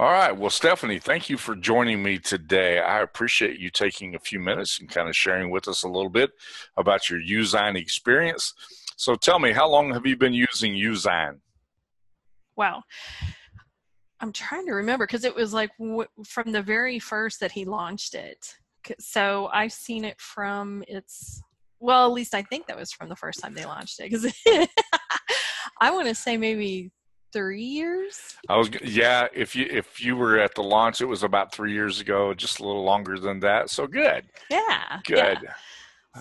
All right. Well, Stephanie, thank you for joining me today. I appreciate you taking a few minutes and kind of sharing with us a little bit about your Youzign experience. So tell me, how long have you been using Youzign? Wow. I'm trying to remember because it was like from the very first that he launched it. So I've seen it from its, well, at least I think that was from the first time they launched it, because I want to say maybe 3 years. Yeah, if you were at the launch, it was about 3 years ago, just a little longer than that. So good. Yeah. Good.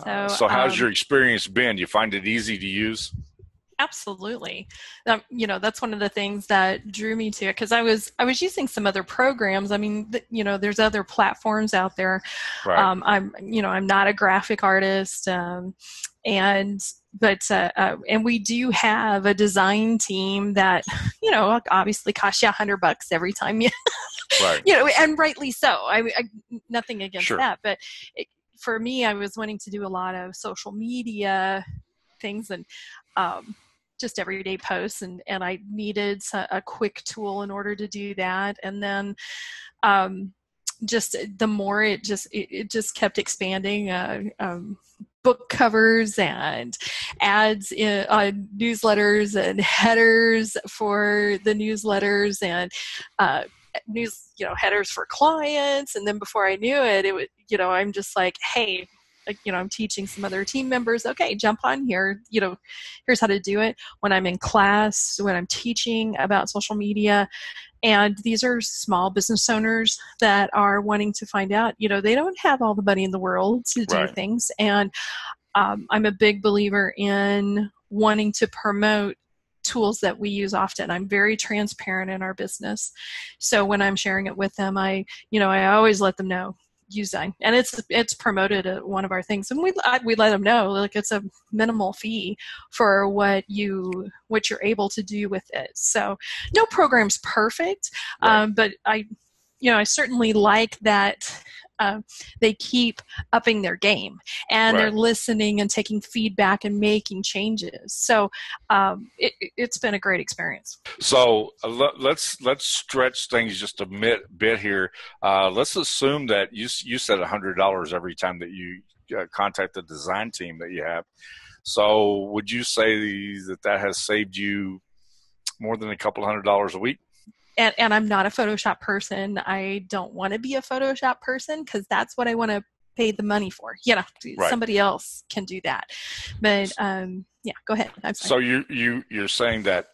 Yeah. So how's your experience been? Do you find it easy to use? Absolutely. You know, that's one of the things that drew me to it, because I was using some other programs. I mean, you know, there's other platforms out there. Right. I'm not a graphic artist. And we do have a design team that, you know, obviously costs you $100 every time you, right. You know, and rightly so. I nothing against sure. that, but for me, I was wanting to do a lot of social media things and, just everyday posts, and I needed a quick tool in order to do that. And then just the more it just kept expanding, book covers and ads in newsletters and headers for the newsletters and you know, headers for clients. And then before I knew it, it would, you know, I'm just like, hey, like, you know, I'm teaching some other team members, okay, jump on here, you know, here's how to do it when I'm in class, when I'm teaching about social media. And these are small business owners that are wanting to find out, you know, they don't have all the money in the world to do right. things. And I'm a big believer in wanting to promote tools that we use often. I'm very transparent in our business. So when I'm sharing it with them, I always let them know Youzign, and it's promoted at one of our things, and we let them know, like, it's a minimal fee for what you're able to do with it. So no program's perfect, right. But I certainly like that they keep upping their game, and right. they're listening and taking feedback and making changes. So it's been a great experience. So let's stretch things just a bit here. Let's assume that you said $100 every time that you contact the design team that you have. So would you say that has saved you more than a couple $100 a week? And I'm not a Photoshop person. I don't want to be a Photoshop person, because that's what I want to pay the money for. You know, right. somebody else can do that. But yeah, go ahead. I'm sorry. So you're saying that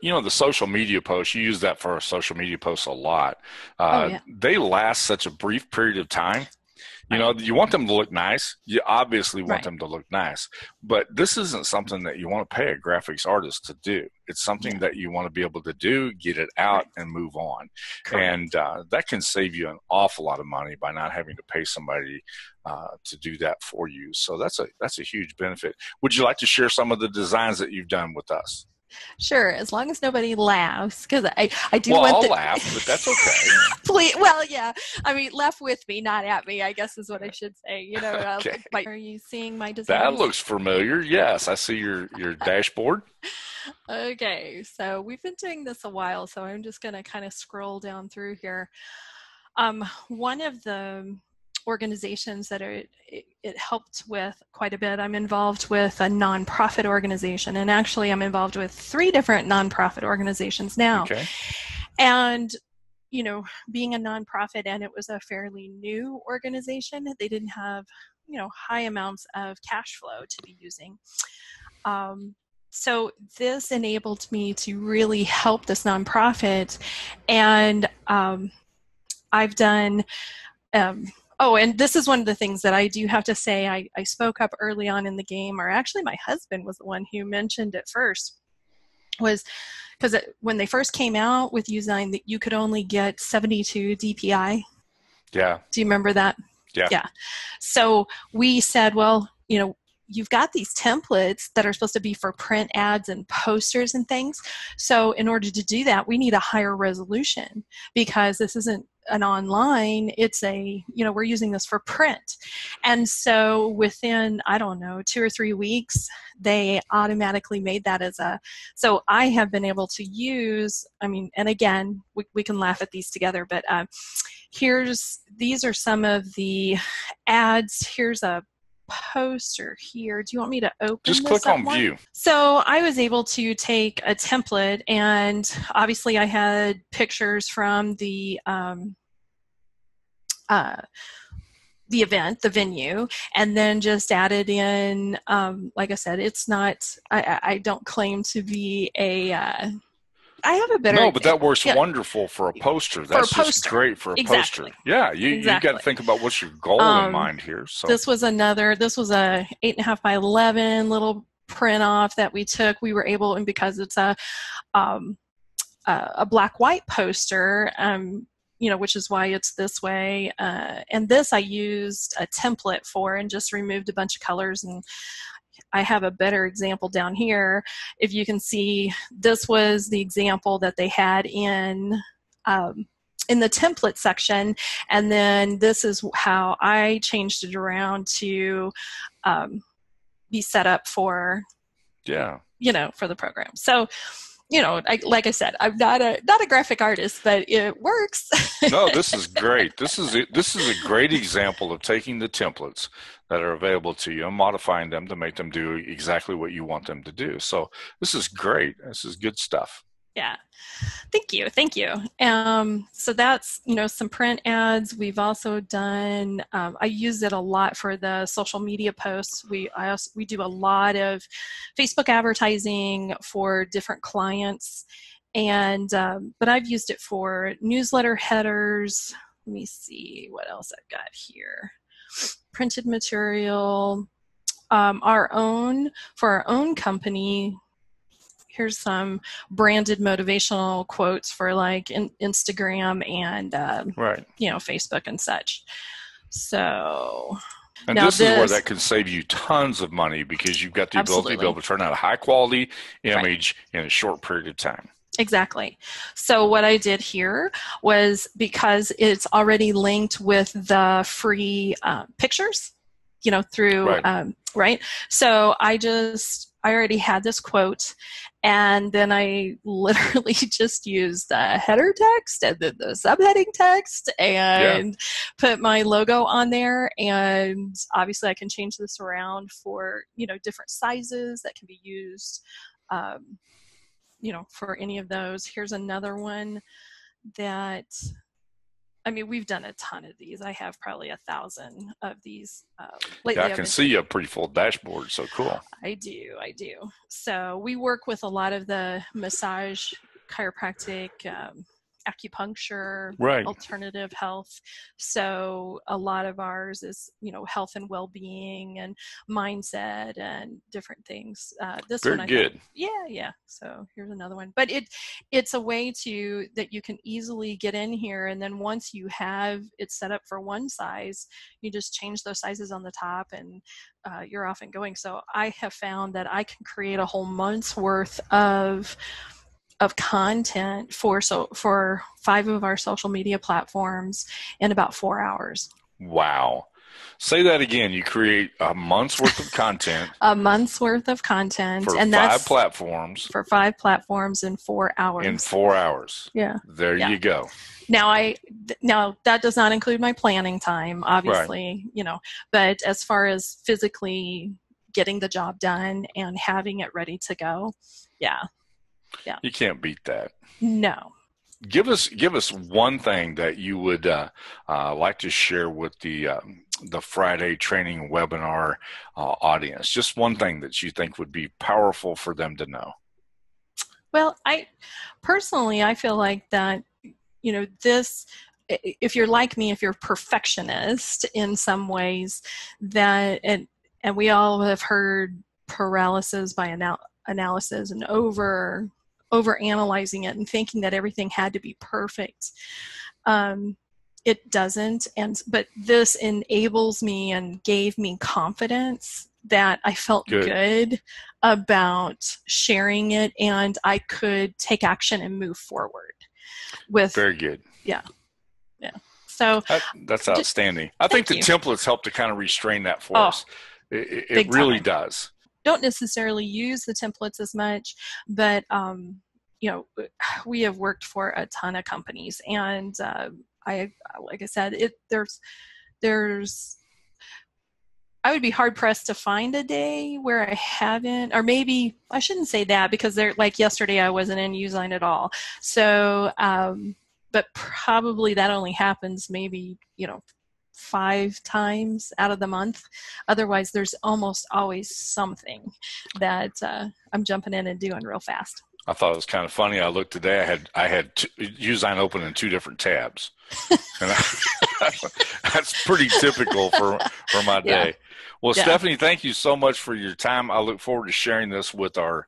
you know, the social media posts, you use that for our social media posts a lot. Oh, yeah. They last such a brief period of time. You know, you want them to look nice. You obviously want right. them to look nice, but this isn't something that you want to pay a graphics artist to do. It's something yeah. that you want to be able to do, get it out right. and move on. Correct. And that can save you an awful lot of money by not having to pay somebody to do that for you. So that's a huge benefit. Would you like to share some of the designs that you've done with us? Sure, as long as nobody laughs, because I do want I'll laugh, but that's okay. Please, well, yeah. I mean, laugh with me, not at me, I guess is what I should say. You know, okay. Are you seeing my design? That looks familiar. Yes, I see your dashboard. Okay, so we've been doing this a while, so I'm just going to kind of scroll down through here. One of the organizations that it helped with quite a bit. I'm involved with a nonprofit organization, and actually I'm involved with 3 different nonprofit organizations now. Okay. And, you know, being a nonprofit, and it was a fairly new organization, they didn't have, you know, high amounts of cash flow to be using. So this enabled me to really help this nonprofit, and I've done oh, and this is one of the things that I do have to say, I spoke up early on in the game, or actually my husband was the one who mentioned it first, was because when they first came out with Youzign, that you could only get 72 DPI. Yeah. Do you remember that? Yeah. Yeah. So we said, well, you know, you've got these templates that are supposed to be for print ads and posters and things. So in order to do that, we need a higher resolution, because this isn't an online, it's a, you know, we're using this for print. And so within, I don't know, 2 or 3 weeks, they automatically made that as a, so I have been able to use, I mean, and again, we can laugh at these together, but these are some of the ads. Here's a poster here. Do you want me to open this? Just click on view. So I was able to take a template, and obviously I had pictures from the event, the venue, and then just added in, like I said, it's not, I don't claim to be a, I have a better idea. No, but that works wonderful for a poster. That's just great for a poster. Yeah, you got to think about what's your goal in mind here. So this was a 8.5 by 11 little print off that we took. We were able, and because it's a black-white poster, you know, which is why it's this way. And this I used a template for and just removed a bunch of colors, and I have a better example down here. If you can see, this was the example that they had in the template section, and then this is how I changed it around to be set up for, you know, for the program. So, you know, like I said, I'm not a graphic artist, but it works. No, this is great. This is a great example of taking the templates that are available to you and modifying them to make them do exactly what you want them to do. So this is great. This is good stuff. Yeah. Thank you. Thank you. So that's, you know, some print ads. We've also done, I use it a lot for the social media posts. We do a lot of Facebook advertising for different clients, and, but I've used it for newsletter headers. Let me see what else I've got here. Printed material, for our own company. Here's some branded motivational quotes for like Instagram and, you know, Facebook and such. So, and this is where that can save you tons of money, because you've got the ability to be able to turn out a high quality image in a short period of time. Exactly. So what I did here was, because it's already linked with the free pictures, you know, through, so I already had this quote, and then I literally just used the header text and then the subheading text, and put my logo on there. And obviously I can change this around for, you know, different sizes that can be used, you know, for any of those. Here's another one that, I mean, we've done a ton of these. I have probably 1,000 of these lately. Yeah, I can see a pretty full dashboard. So cool. I do. So we work with a lot of the massage, chiropractic, acupuncture, alternative health. So a lot of ours is, you know, health and well-being and mindset and different things. This one, yeah. So here's another one, but it's a way to that you can easily get in here, and then once you have it set up for one size, you just change those sizes on the top, and you're off and going. So I have found that I can create a whole month's worth of content for 5 of our social media platforms in about 4 hours. Wow. Say that again. You create a month's worth of content. A month's worth of content. For and 5 platforms. For 5 platforms in 4 hours. In 4 hours. Yeah. There you go. Now that does not include my planning time, obviously, you know, but as far as physically getting the job done and having it ready to go. Yeah. You can't beat that. No. Give us one thing that you would like to share with the Friday training webinar audience. Just one thing that you think would be powerful for them to know. Well, I feel like that, you know, this, if you're like me, if you're a perfectionist in some ways, that and we all have heard paralysis by analysis and over analyzing it and thinking that everything had to be perfect. It doesn't. But this enables me and gave me confidence that I felt good about sharing it, and I could take action and move forward with. Very good. Yeah. Yeah. So that's outstanding. I think the templates help to kind of restrain that for us. It really does. Don't necessarily use the templates as much, but you know, we have worked for a ton of companies, and like I said, there's I would be hard pressed to find a day where I haven't, or maybe I shouldn't say that, because they're like yesterday I wasn't in Youzign at all. So, but probably that only happens maybe, you know, 5 times out of the month. Otherwise, there's almost always something that I'm jumping in and doing real fast. I thought it was kind of funny. I looked today. I had Youzign open in 2 different tabs. And that's pretty typical for my day. Yeah. Well, yeah. Stephanie, thank you so much for your time. I look forward to sharing this with our